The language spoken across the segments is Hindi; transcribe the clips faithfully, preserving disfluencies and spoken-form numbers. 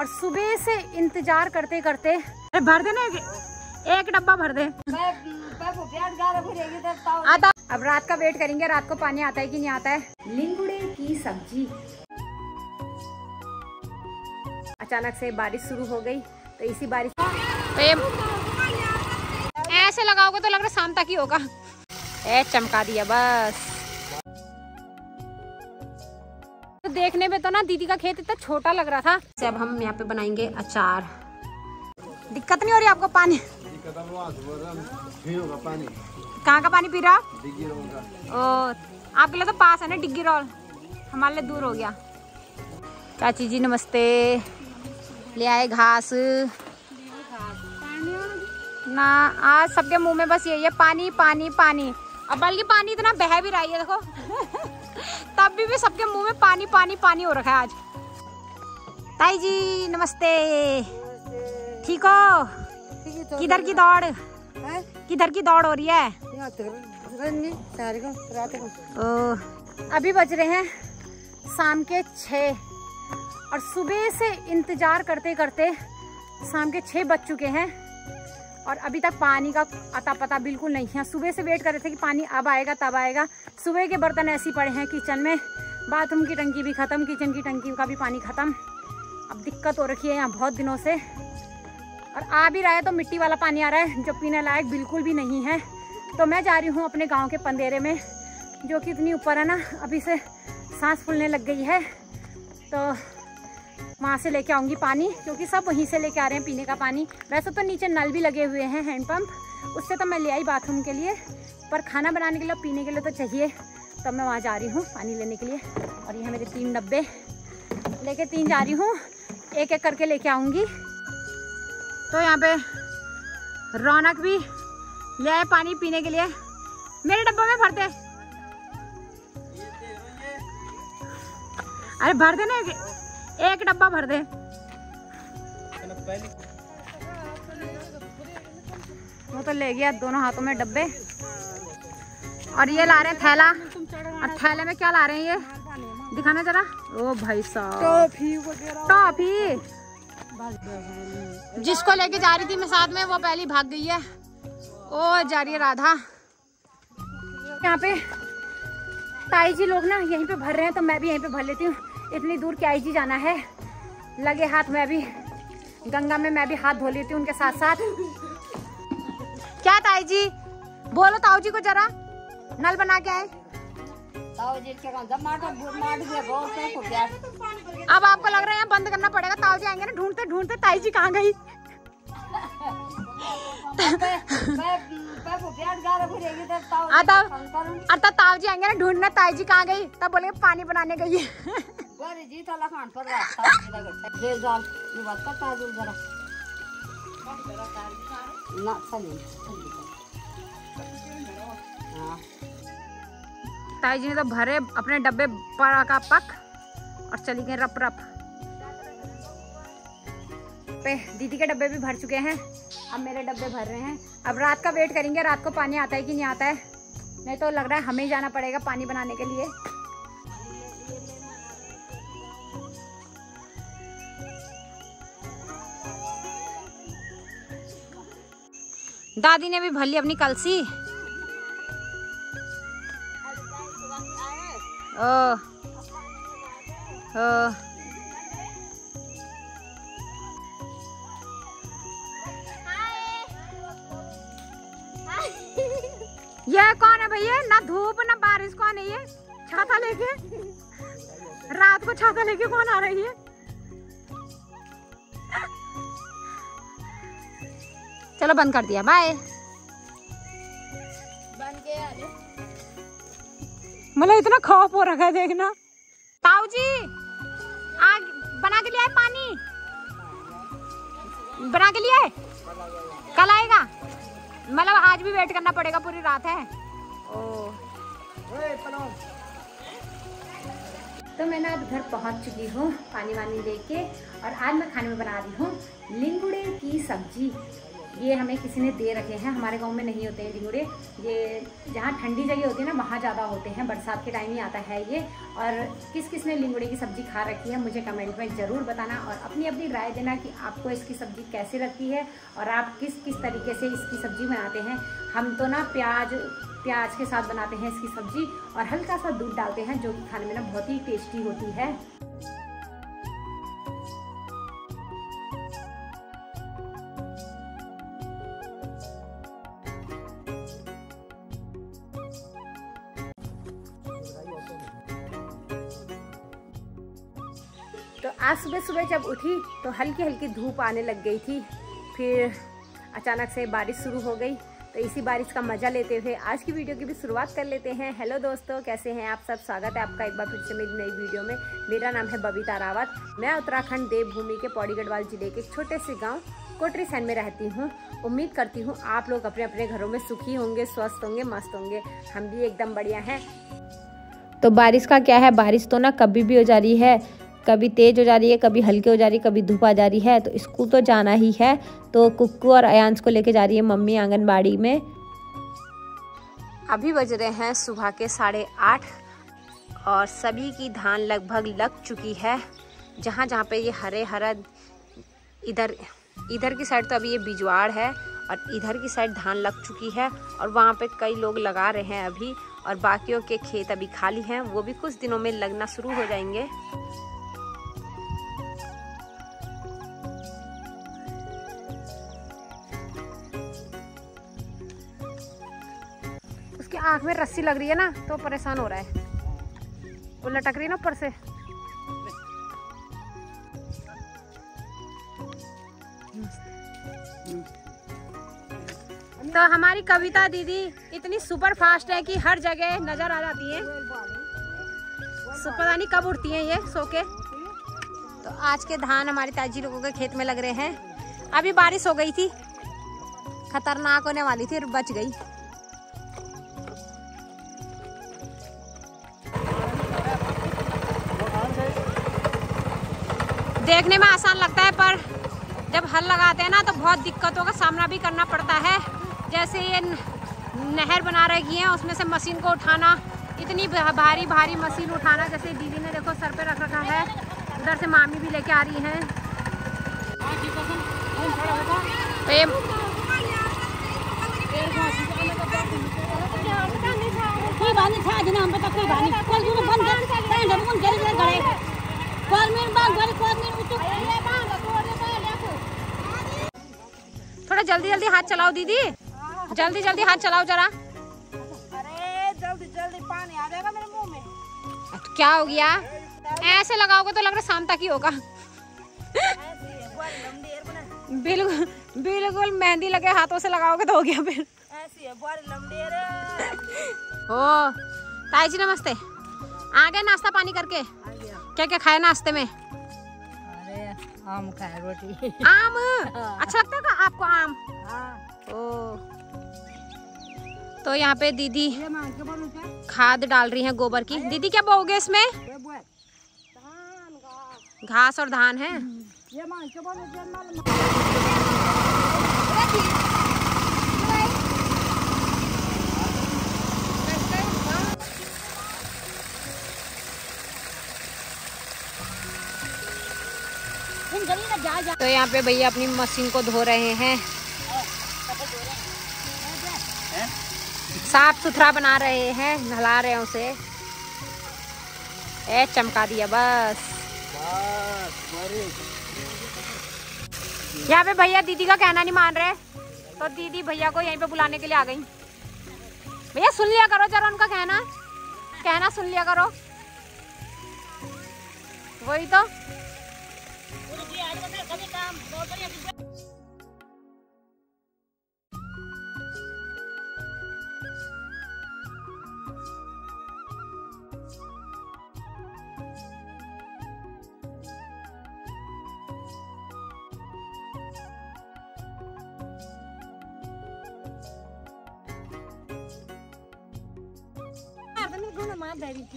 और सुबह से इंतजार करते करते भर देना एक डब्बा भर दे। आता अब रात का वेट करेंगे, रात को पानी आता है कि नहीं आता है। लिंगुड़े की सब्जी। अचानक से बारिश शुरू हो गई, तो इसी बारिश ऐसे लगाओगे तो लग रहा शाम तक ही होगा। ए चमका दिया बस। तो देखने में तो ना दीदी का खेत इतना छोटा लग रहा था। तो अब हम यहाँ पे बनाएंगे अचार। दिक्कत नहीं हो रही आपको पानी? पानी कहाँ का पानी पी रहा? ओ, आपके लिए तो पास है ना डिग्गी रोल, हमारे लिए दूर हो गया। चाची जी नमस्ते। ले आए घास ना, आज सबके मुंह में बस यही है पानी पानी पानी। अब बल्कि पानी इतना बह भी रहा है देखो। तब भी, भी सबके मुंह में पानी पानी पानी हो रखा है आज। ताई जी नमस्ते, ठीक हो? किधर की दौड़ है? किधर की दौड़ हो रही है? ओ, अभी बज रहे हैं शाम के छः और सुबह से इंतजार करते करते शाम के छः बज चुके हैं और अभी तक पानी का अता पता बिल्कुल नहीं है। सुबह से वेट कर रहे थे कि पानी अब आएगा तब आएगा। सुबह के बर्तन ऐसे ही पड़े हैं किचन में, बाथरूम की टंकी भी ख़त्म, किचन की टंकी का भी पानी ख़त्म। अब दिक्कत हो रखी है यहाँ बहुत दिनों से। और आ भी रहा है तो मिट्टी वाला पानी आ रहा है जो पीने लायक बिल्कुल भी नहीं है। तो मैं जा रही हूँ अपने गाँव के पंदेरे में, जो कि इतनी ऊपर है ना, अभी से सांस फूलने लग गई है। तो वहाँ से लेके आऊँगी पानी, क्योंकि सब वहीं से लेके आ रहे हैं पीने का पानी। वैसे तो नीचे नल भी लगे हुए हैं हैंडपम्प, उससे तो मैं ले आई बाथरूम के लिए, पर खाना बनाने के लिए पीने के लिए तो चाहिए। तब तो मैं वहाँ जा रही हूँ पानी लेने के लिए। और ये मेरे तीन डब्बे लेके तीन जा रही हूँ, एक एक करके लेके आऊँगी। तो यहाँ पे रौनक भी ले आए पानी पीने के लिए। मेरे डब्बों में भर दे, अरे भर देना एक डब्बा भर दे। वो तो ले गया दोनों हाथों में डब्बे। और ये ला रहे हैं थैला, और थैले में क्या ला रहे हैं ये दिखाना जरा। ओ भाई साहब, टॉफी। जिसको लेके जा रही थी मैं साथ में, वो पहली भाग गई है। ओ जा रही है राधा। यहाँ पे ताई जी लोग ना यहीं पे भर रहे हैं, तो मैं भी यहीं पे भर लेती हूँ। इतनी दूर क्या जी जाना है, लगे हाथ मैं भी गंगा में मैं भी हाथ धो लेती हूँ उनके साथ साथ। क्या ताई जी बोलो, ताऊ जी को जरा नल बना के आए। अब आपको लग रहा है बंद करना पड़ेगा, ताऊ जी आएंगे ना ढूंढते ढूंढते। ताई जी कहाँ गई? अतः ताऊ जी आएंगे ना ढूंढना ताई जी कहाँ गई, तब बोलेंगे पानी बनाने गई है। ताई जी ने तो भरे अपने डब्बे पर का पक और चली गई रप रप पे। दीदी के डब्बे भी भर चुके हैं, अब मेरे डब्बे भर रहे हैं। अब रात का वेट करेंगे, रात को पानी आता है कि नहीं आता है। नहीं तो लग रहा है हमें ही जाना पड़ेगा पानी बनाने के लिए। दादी ने भी भर ली अपनी कलसी। ओ, ओ। ये कौन है भैया? ना धूप ना बारिश, कौन है ये छाता लेके? रात को छाता लेके कौन आ रही है? चलो बंद कर दिया, बाय। मतलब इतना खौफ हो रखा है देखना। ताऊ जी आग बना के लिए पानी बना के लिए कल आएगा, मतलब आज भी वेट करना पड़ेगा पूरी रात है। ओ तो मैं ना अब घर पहुंच चुकी हूँ पानी वानी लेके, और आज मैं खाने में बना रही हूँ लिंगुड़े की सब्जी। ये हमें किसी ने दे रखे हैं, हमारे गांव में नहीं होते हैं लिंगुड़े। ये जहाँ ठंडी जगह होती है ना वहाँ ज़्यादा होते हैं, बरसात के टाइम ही आता है ये। और किस किस ने लिंगुड़े की सब्ज़ी खा रखी है मुझे कमेंट में ज़रूर बताना और अपनी अपनी राय देना कि आपको इसकी सब्ज़ी कैसी लगती है और आप किस किस तरीके से इसकी सब्ज़ी बनाते हैं। हम तो ना प्याज प्याज के साथ बनाते हैं इसकी सब्ज़ी और हल्का सा दूध डालते हैं, जो कि खाने में ना बहुत ही टेस्टी होती है। तो आज सुबह सुबह जब उठी तो हल्की हल्की धूप आने लग गई थी, फिर अचानक से बारिश शुरू हो गई। तो इसी बारिश का मज़ा लेते हुए आज की वीडियो की भी शुरुआत कर लेते हैं। हेलो दोस्तों, कैसे हैं आप सब? स्वागत है आपका एक बार फिर से मेरी नई वीडियो में। मेरा नाम है बबीता रावत, मैं उत्तराखंड देवभूमि के पौड़ीगढ़वाल जिले के छोटे से गाँव कोटरीसैन में रहती हूँ। उम्मीद करती हूँ आप लोग अपने अपने घरों में सुखी होंगे, स्वस्थ होंगे, मस्त होंगे। हम भी एकदम बढ़िया हैं। तो बारिश का क्या है, बारिश तो ना कभी भी हो जा रही है, कभी तेज़ हो जा रही है, कभी हल्के हो जा रही है, कभी धूप आ जा रही है। तो स्कूल तो जाना ही है, तो कुक्कू और अयांश को लेके जा रही है मम्मी आंगनबाड़ी में। अभी बज रहे हैं सुबह के साढ़े आठ और सभी की धान लगभग लग चुकी है। जहाँ जहाँ पे ये हरे हरा, इधर इधर की साइड तो अभी ये बिजवाड़ है और इधर की साइड धान लग चुकी है और वहाँ पे कई लोग लगा रहे हैं अभी, और बाकियों के खेत अभी खाली हैं, वो भी कुछ दिनों में लगना शुरू हो जाएंगे। आँख में रस्सी लग रही है ना तो परेशान हो रहा है, वो लटक रही है ना ऊपर से। तो हमारी कविता दीदी इतनी सुपर फास्ट है कि हर जगह नजर आ जाती है, पता नहीं कब उठती है ये सो के। तो आज के धान हमारे ताजी लोगों के खेत में लग रहे हैं। अभी बारिश हो गई थी, खतरनाक होने वाली थी, बच गई। देखने में आसान लगता है पर जब हल लगाते हैं ना तो बहुत दिक्कतों का सामना भी करना पड़ता है। जैसे ये नहर बना रखी है, उसमें से मशीन को उठाना, इतनी भारी भारी मशीन उठाना। जैसे दीदी ने देखो सर पे रख रखा है, उधर से मामी भी लेके आ रही है। तो ये थोड़ा जल्दी जल्दी हाथ चलाओ दीदी, जल्दी जल्दी हाथ चलाओ जरा। अरे जल्दी जल्दी पानी आ जाएगा मेरे मुंह में। तो क्या हो गया, ऐसे लगाओगे तो लग रहा शाम तक ही होगा। बिल्कुल बिल्कुल मेहंदी लगे हाथों से लगाओगे तो हो गया फिर। हो ताई जी नमस्ते, आ गए नाश्ता पानी करके? क्या क्या खाया नाश्ते में? आम खाया, रोटी। आम अच्छा लगता है आपको आम? हाँ। ओ। तो यहाँ पे दीदी खाद डाल रही है गोबर की। दीदी क्या बोओगे इसमें? घास और धान है। तो यहाँ पे भैया अपनी मशीन को धो रहे हैं, साफ सुथरा बना रहे हैं, नहला रहे हैं उसे। ए चमका दिया बस। यहाँ पे भैया दीदी का कहना नहीं मान रहे, तो दीदी भैया को यहीं पे बुलाने के लिए आ गई। भैया सुन लिया करो जरा उनका कहना, कहना सुन लिया करो। वही तो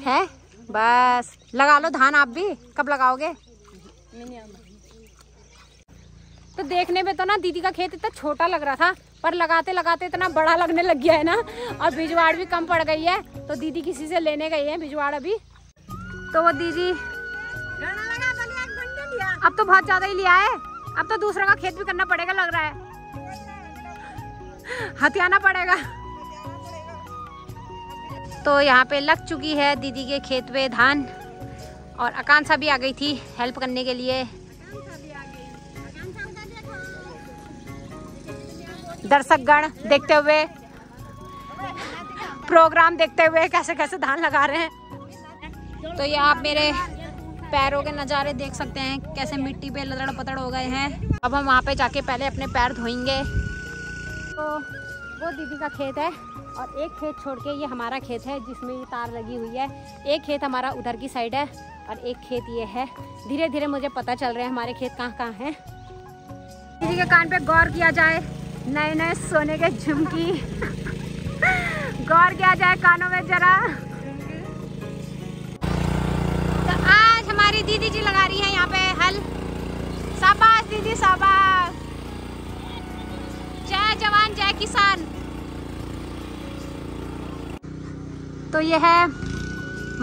है बस। लगा लो धान आप भी, कब लगाओगे? तो देखने में तो ना दीदी का खेत इतना छोटा लग रहा था, पर लगाते लगाते इतना बड़ा लगने लग गया है ना। और भिजवाड़ भी कम पड़ गई है, तो दीदी किसी से लेने गई है भिजवाड़ अभी। तो वो दीदी अब तो बहुत ज्यादा ही लिया है, अब तो दूसरों का खेत भी करना पड़ेगा लग रहा है, हथियाना पड़ेगा। तो यहाँ पे लग चुकी है दीदी के खेत पे धान, और अकांसा भी आ गई थी हेल्प करने के लिए। दर्शकगण देखते हुए, प्रोग्राम देखते हुए कैसे कैसे धान लगा रहे हैं। तो ये आप मेरे पैरों के नज़ारे देख सकते हैं, कैसे मिट्टी पे लदड़ पतड़ हो गए हैं। अब हम वहाँ पे जाके पहले अपने पैर धोएंगे। तो वो दीदी का खेत है, और एक खेत छोड़ के ये हमारा खेत है जिसमें ये तार लगी हुई है। एक खेत हमारा उधर की साइड है और एक खेत ये है। धीरे धीरे मुझे पता चल रहा है हमारे खेत कहाँ कहाँ हैं। दीदी के कान पे गौर किया जाए, नए नए सोने के झुमकी गौर किया जाए कानों में जरा। तो आज हमारी दीदी जी लगा रही है यहाँ पे हल। शाबाश दीदी, शाबाश। जय जवान जय किसान। तो ये है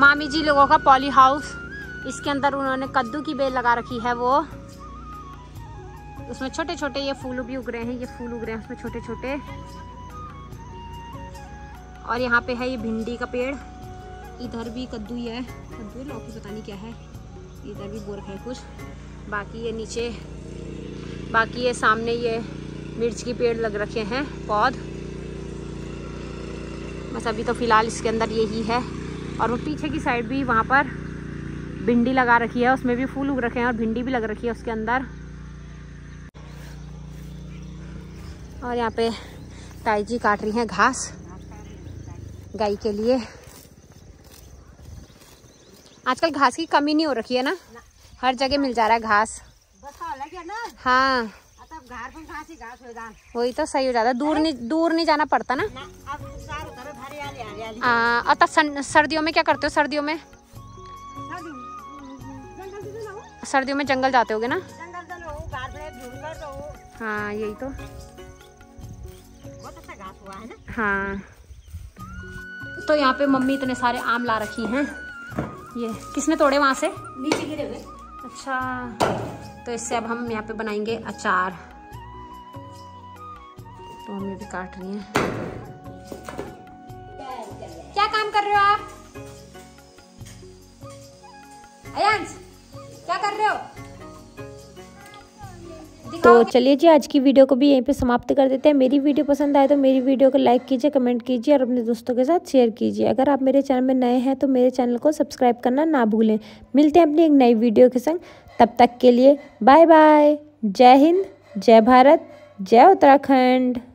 मामी जी लोगों का पॉली हाउस। इसके अंदर उन्होंने कद्दू की बेल लगा रखी है, वो उसमें छोटे छोटे ये फूल भी उग रहे हैं, ये फूल उग रहे हैं उसमें छोटे छोटे। और यहाँ पे है ये भिंडी का पेड़, इधर भी कद्दू ही है, कद्दू लौकी पता नहीं क्या है, इधर भी गोरख है कुछ। बाकी ये नीचे, बाकी ये सामने ये मिर्च के पेड़ लग रखे हैं पौध। बस अभी तो फिलहाल इसके अंदर यही है। और वो पीछे की साइड भी वहाँ पर भिंडी लगा रखी है, उसमें भी फूल उग रखे हैं और भिंडी भी लग रखी है उसके अंदर। और यहाँ पे ताई जी काट रही हैं घास गाय के लिए। आजकल घास की कमी नहीं हो रखी है ना, हर जगह मिल जा रहा है घास। हाँ, घर पर घास ही घास हो जाए, वही तो सही हो जाता है। दूर नहीं दूर नहीं जाना पड़ता ना। अब तब सर्दियों में क्या करते हो? सर्दियों में सर्दियों में जंगल जाते होगे ना? हाँ, यही तो। हाँ। तो यहाँ पे मम्मी इतने सारे आम ला रखी हैं। ये किसने तोड़े? वहाँ से नीचे गिरे हुए। अच्छा, तो इससे अब हम यहाँ पे बनाएंगे अचार। तो मम्मी भी काट रही हैं। क्या काम कर रहे हो आप? अयांश, क्या कर रहे हो? तो चलिए जी, आज की वीडियो को भी यहीं पे समाप्त कर देते हैं। मेरी वीडियो पसंद आए तो मेरी वीडियो को लाइक कीजिए, कमेंट कीजिए और अपने दोस्तों के साथ शेयर कीजिए। अगर आप मेरे चैनल में नए हैं तो मेरे चैनल को सब्सक्राइब करना ना भूलें। मिलते हैं अपनी एक नई वीडियो के संग, तब तक के लिए बाय बाय। जय हिंद, जय भारत, जय उत्तराखंड।